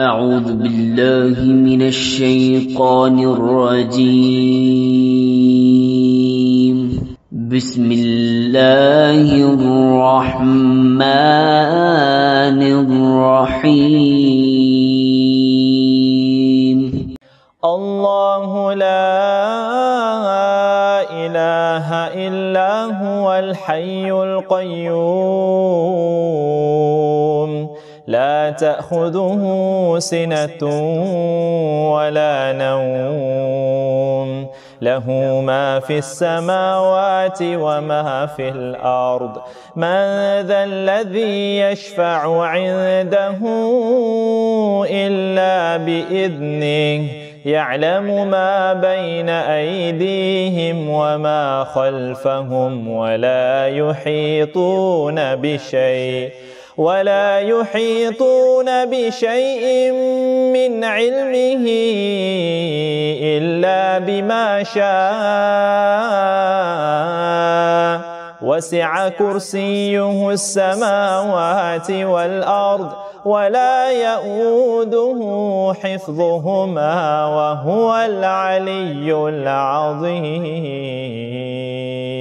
أعوذ بالله من الشيطان الرجيم. بسم الله الرحمن الرحيم. الله لا إله إلا هو الحي القيوم لا تأخذه سنة ولا نوم له ما في السماوات وما في الأرض من ذا الذي يشفع عنده إلا بإذنه يعلم ما بين أيديهم وما خلفهم ولا يحيطون بشيء من علمه إلا بما شاء وسع كرسيه السماوات والأرض ولا يؤوده حفظهما وهو العلي العظيم.